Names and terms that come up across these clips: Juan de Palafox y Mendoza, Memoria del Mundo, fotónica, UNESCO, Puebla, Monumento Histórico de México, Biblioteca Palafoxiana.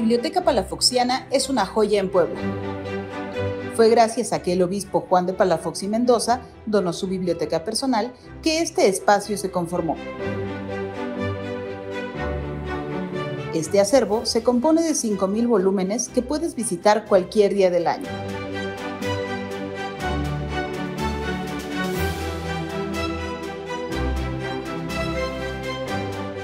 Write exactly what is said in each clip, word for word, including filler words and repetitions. Biblioteca Palafoxiana es una joya en Puebla. Fue gracias a que el obispo Juan de Palafox y Mendoza donó su biblioteca personal que este espacio se conformó. Este acervo se compone de cinco mil volúmenes que puedes visitar cualquier día del año.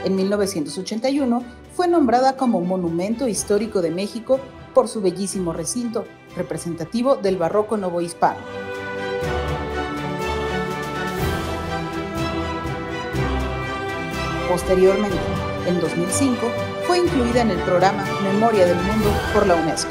En mil novecientos ochenta y uno fue nombrada como Monumento Histórico de México por su bellísimo recinto, representativo del barroco novohispano. Posteriormente, en dos mil cinco, fue incluida en el programa Memoria del Mundo por la UNESCO.